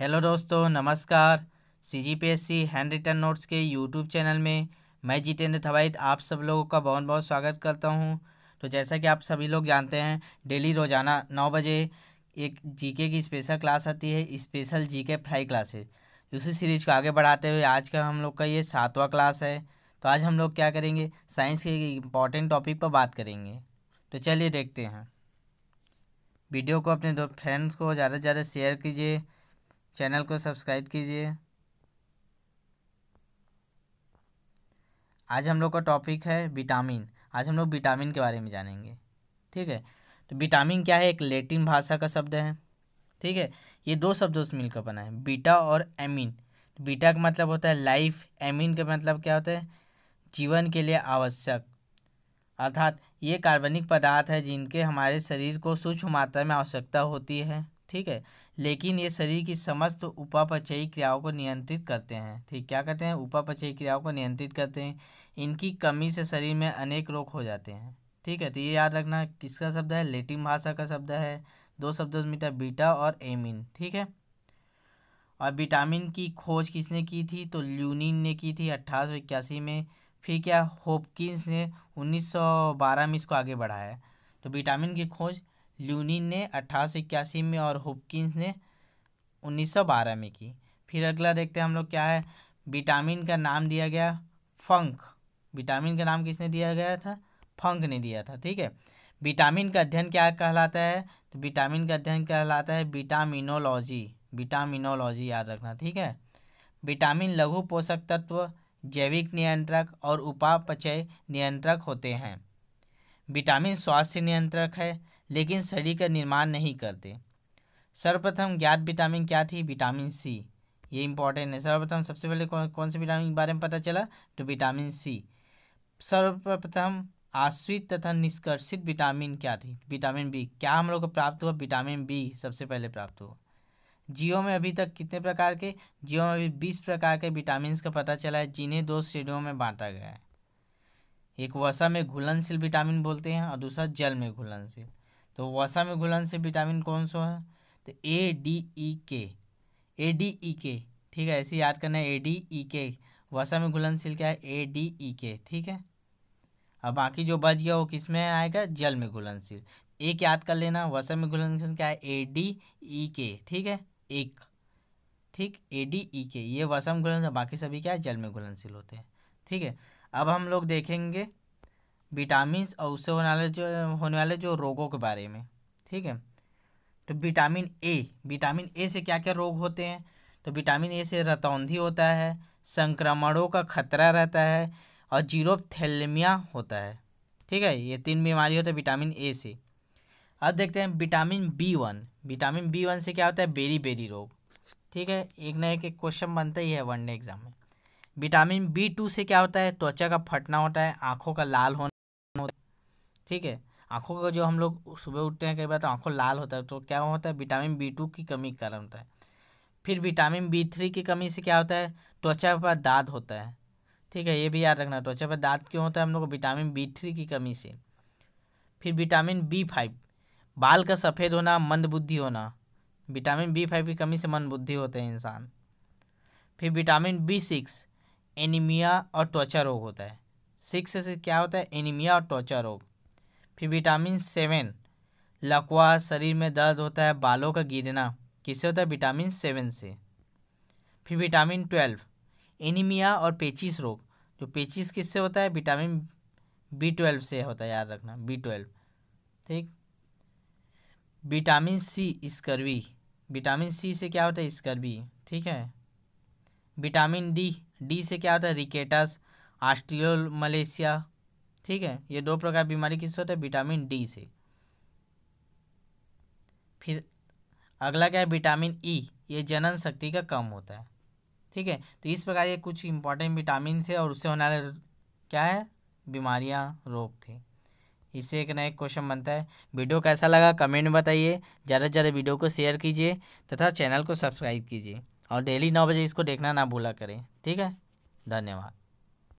Hello दोस्तों नमस्कार। CGPSC handwritten notes के यूट्यूब चैनल में मैं जितेंद्र थवाईद आप सब लोगों का बहुत बहुत स्वागत करता हूं। तो जैसा कि आप सभी लोग जानते हैं डेली रोज़ाना 9 बजे एक जीके की स्पेशल क्लास आती है, स्पेशल जीके फ्लाई क्लासेस। उसी सीरीज़ को आगे बढ़ाते हुए आज का हम लोग का ये 7वां क्लास है। तो आज हम लोग क्या करेंगे, साइंस के इम्पॉर्टेंट टॉपिक पर बात करेंगे। तो चलिए देखते हैं। वीडियो को अपने दो फ्रेंड्स को ज़्यादा से ज़्यादा शेयर कीजिए, चैनल को सब्सक्राइब कीजिए। आज हम लोग का टॉपिक है विटामिन। आज हम लोग विटामिन के बारे में जानेंगे, ठीक है। तो विटामिन क्या है, एक लैटिन भाषा का शब्द है, ठीक है। ये दो शब्दों से मिलकर बना है, बीटा और एमिन। बीटा का मतलब होता है लाइफ, एमिन का मतलब क्या होता है, जीवन के लिए आवश्यक। अर्थात ये कार्बनिक पदार्थ है जिनके हमारे शरीर को सूक्ष्म मात्रा में आवश्यकता होती है, ठीक है। लेकिन ये शरीर की समस्त उपापचयी क्रियाओं को नियंत्रित करते हैं, ठीक। क्या करते हैं, उपापचयी क्रियाओं को नियंत्रित करते हैं। इनकी कमी से शरीर में अनेक रोग हो जाते हैं, ठीक है। तो ये याद रखना, किसका शब्द है, लैटिन भाषा का शब्द है। दो शब्दों से मिलता है, बीटा और एमिन, ठीक है। और विटामिन की खोज किसने की थी, तो ल्यून ने की थी 1881 में। फिर क्या, हॉपकिंस ने 1912 में इसको आगे बढ़ाया। तो विटामिन की खोज ल्यूनिन ने 1881 में और हॉपकिंस ने 1912 में की। फिर अगला देखते हैं हम लोग क्या है, विटामिन का नाम दिया गया फंक। विटामिन का नाम किसने दिया गया था, फंक ने दिया था, ठीक है। विटामिन का अध्ययन क्या कहलाता है, तो विटामिन का अध्ययन कहलाता है विटामिनोलॉजी। विटामिनोलॉजी याद रखना, ठीक है। विटामिन लघु पोषक तत्व, जैविक नियंत्रक और उपापचय नियंत्रक होते हैं। विटामिन स्वास्थ्य नियंत्रक है लेकिन शरीर का निर्माण नहीं करते। सर्वप्रथम ज्ञात विटामिन क्या थी, विटामिन सी। ये इंपॉर्टेंट है। सर्वप्रथम सबसे पहले कौन से विटामिन के बारे में पता चला, तो विटामिन सी। सर्वप्रथम आश्रित तथा निष्कर्षित विटामिन क्या थी, विटामिन बी। क्या हम लोग को प्राप्त हुआ, विटामिन बी सबसे पहले प्राप्त हुआ। जीवों में अभी तक कितने प्रकार के, जीवों में अभी 20 प्रकार के विटामिन का पता चला है, जिन्हें दो श्रेणियों में बांटा गया है। एक वसा में घुलनशील विटामिन बोलते हैं और दूसरा जल में घुलनशील। तो वसा में घुलनशील विटामिन कौन सा है, तो ए डी ई के, ठीक है। ऐसे याद करना है, ए डी ई के वसा में घुलनशील क्या है, ए डी ई के, ठीक है। अब बाकी जो बच गया वो किस में आएगा, जल में घुलनशील। एक याद कर लेना, वसा में घुलनशील क्या है, ए डी ई के, ठीक है। एक, ठीक, ए डी ई के, ये वसा में घुलनशील, बाकी सभी क्या है, जल में घुलनशील होते हैं, ठीक है। अब हम लोग देखेंगे विटामिन और उससे होने वाले जो रोगों के बारे में, ठीक है। तो विटामिन ए, विटामिन ए से क्या क्या रोग होते हैं, तो विटामिन ए से रतौंधी होता है, संक्रमणों का खतरा रहता है और जीरोप्थैल्मिया होता है, ठीक है। ये 3 बीमारी होती है विटामिन ए से। अब देखते हैं विटामिन B1। विटामिन B1 से क्या होता है, बेरी बेरी रोग, ठीक है। एक ना एक क्वेश्चन बनता ही है वनडे एग्जाम में। विटामिन B2 से क्या होता है, त्वचा का फटना होता है, आँखों का लाल होना होता है, ठीक है। आँखों का जो हम लोग सुबह उठते हैं कई बार तो आँखों लाल होता है, तो क्या होता है, विटामिन B2 की कमी के कारण होता है। फिर विटामिन B3 की कमी से क्या होता है, त्वचा पर दाद होता है, ठीक है। ये भी याद रखना, त्वचा पर दाद क्यों होता है हम लोग, विटामिन B3 की कमी से। फिर विटामिन B5, बाल का सफ़ेद होना, मंदबुद्धि होना। विटामिन B5 की कमी से मंदबुद्धि होते हैं इंसान। फिर विटामिन B6, एनीमिया और त्वचा रोग होता है। 6 से क्या होता है, एनीमिया और त्वचा रोग। फिर विटामिन 7, लकवा, शरीर में दर्द होता है, बालों का गिरना, किससे होता है, विटामिन 7 से। फिर विटामिन 12, एनीमिया और पेचिस रोग। जो पेचिस किससे होता है, विटामिन B12 से होता है, याद रखना B12, ठीक। Vitamin C, scurvy. Vitamin C से क्या होता है, स्कर्वी, ठीक है। विटामिन डी से क्या होता है, रिकेटस, ऑस्टियोमलेशिया, ठीक है। ये 2 प्रकार बीमारी किससे होता है, विटामिन डी से। फिर अगला क्या है, विटामिन ई। ये जनन शक्ति का कम होता है, ठीक है। तो इस प्रकार ये कुछ इंपॉर्टेंट विटामिन से और उससे होने वाले क्या है, बीमारियां, रोग थे। इससे एक नया क्वेश्चन बनता है। वीडियो कैसा लगा कमेंट में बताइए, ज़्यादा से ज़्यादा वीडियो को शेयर कीजिए तथा चैनल को सब्सक्राइब कीजिए और डेली 9 बजे इसको देखना ना भूला करें, ठीक है। धन्यवाद।